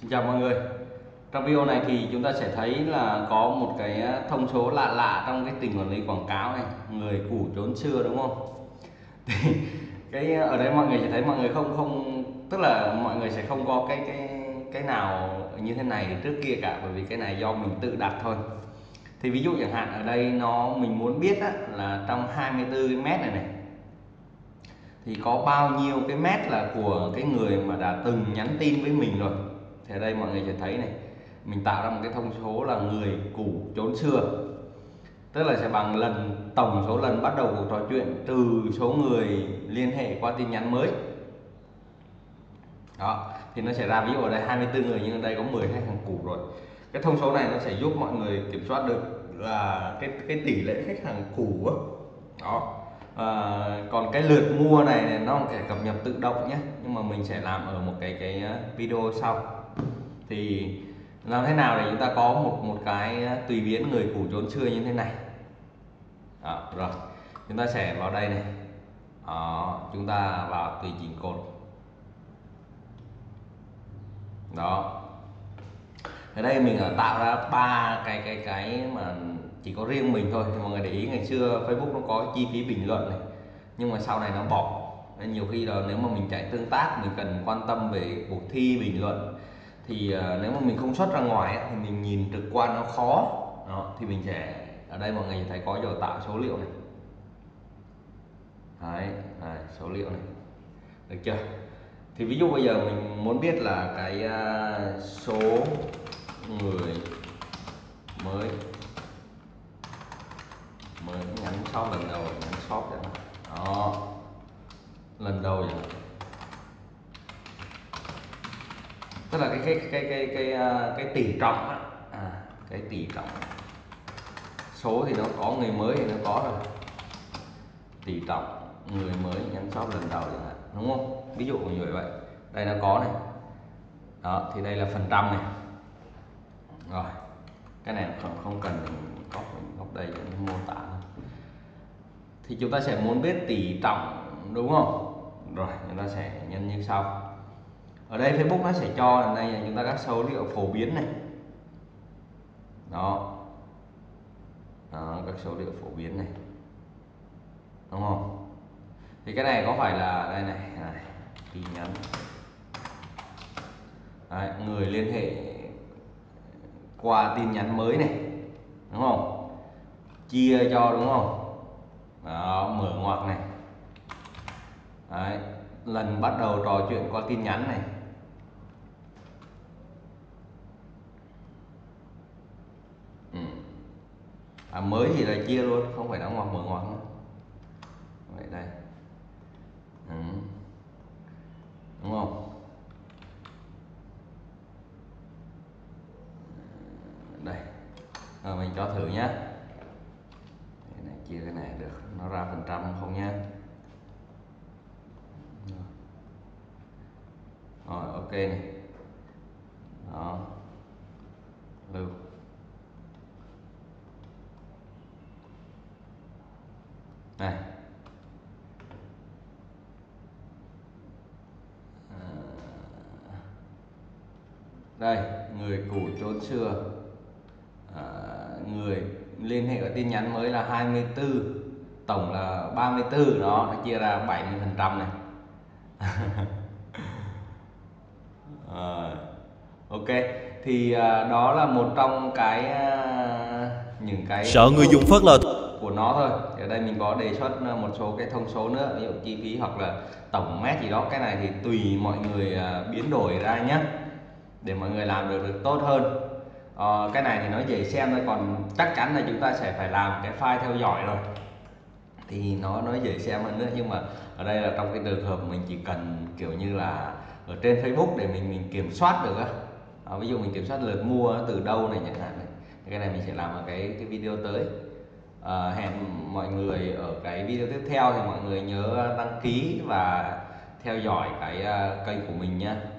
Xin chào mọi người. Trong video này thì chúng ta sẽ thấy là có một cái thông số lạ lạ trong cái tình quản lý quảng cáo này, người cũ trốn xưa, đúng không? Thì cái ở đây mọi người sẽ thấy mọi người không tức là mọi người sẽ không có cái nào như thế này trước kia cả, bởi vì cái này do mình tự đặt thôi. Thì ví dụ chẳng hạn ở đây mình muốn biết á, là trong 24 cái mét này thì có bao nhiêu cái mét là của cái người mà đã từng nhắn tin với mình rồi. Thì ở đây mọi người sẽ thấy này, mình tạo ra một cái thông số là người cũ trốn xưa, tức là sẽ bằng tổng số lần bắt đầu cuộc trò chuyện trừ số người liên hệ qua tin nhắn mới. Đó, thì nó sẽ ra ví dụ ở đây 24 người nhưng ở đây có 10 khách hàng cũ rồi. Cái thông số này nó sẽ giúp mọi người kiểm soát được là cái tỷ lệ khách hàng cũ đó. Còn cái lượt mua này nó không thể cập nhật tự động nhé, nhưng mà mình sẽ làm ở một cái video sau. Thì làm thế nào để chúng ta có một cái tùy biến người cũ trốn xưa như thế này. Đó, rồi chúng ta sẽ vào đây này. Đó, chúng ta vào tùy chỉnh cột. Đó, ở đây mình đã tạo ra ba cái mà chỉ có riêng mình thôi. Thì mọi người để ý ngày xưa Facebook nó có chi phí bình luận này, nhưng mà sau này nó bỏ. Nên nhiều khi là nếu mà mình chạy tương tác, mình cần quan tâm về cuộc thi bình luận, thì nếu mà mình không xuất ra ngoài thì mình nhìn trực quan nó khó. Đó, thì mình sẽ ở đây mọi người thấy có giờ tạo số liệu này. Đấy, này, số liệu này, được chưa? Thì ví dụ bây giờ mình muốn biết là cái số người mới nhắn sau lần đầu, nhắn shop vậy đó, lần đầu vậy, tức là cái tỷ trọng á, cái tỷ trọng số thì nó có, người mới thì nó có rồi, tỷ trọng người mới nhắn shop lần đầu vậy, đúng không? Ví dụ như vậy, đây nó có này. Đó, thì đây là phần trăm này. Rồi, cái này không cần mình góc đây cho mô tả. Thì chúng ta sẽ muốn biết tỷ trọng, đúng không? Rồi, chúng ta sẽ nhân như sau. Ở đây Facebook nó sẽ cho lần này chúng ta các số liệu phổ biến này. Đó. Đó, các số liệu phổ biến này, đúng không? Thì cái này có phải là đây này, tin nhắn. Đấy, người liên hệ qua tin nhắn mới này, đúng không? Chia cho, đúng không? Đó, mở ngoặc này. Đấy, lần bắt đầu trò chuyện qua tin nhắn này. Mới thì là chia luôn, không phải đóng ngoặc mở ngoặc nữa. Vậy đây. Đúng không? Đây. Rồi mình cho thử nhé. Chia cái này được, nó ra phần trăm không nhé. Rồi, ok này. Đó. Lưu. Này. Đây, người cũ trốn xưa, người liên hệ ở tin nhắn mới là 24, tổng là 34. Đó, nó chia ra 70% này. Ok, thì đó là một trong cái những cái sợ người dùng phớt lờ của nó thôi. Thì ở đây mình có đề xuất một số cái thông số nữa, ví dụ chi phí hoặc là tổng mét gì đó. Cái này thì tùy mọi người biến đổi ra nhé, để mọi người làm được tốt hơn. Cái này thì nó dễ xem thôi, còn chắc chắn là chúng ta sẽ phải làm cái file theo dõi rồi thì nó dễ xem hơn nữa. Nhưng mà ở đây là trong cái trường hợp mình chỉ cần kiểu như là ở trên Facebook để mình kiểm soát được. Ví dụ mình kiểm soát lượt mua từ đâu này chẳng hạn này. Cái này mình sẽ làm ở cái video tới. Hẹn mọi người ở cái video tiếp theo. Thì mọi người nhớ đăng ký và theo dõi cái kênh của mình nha.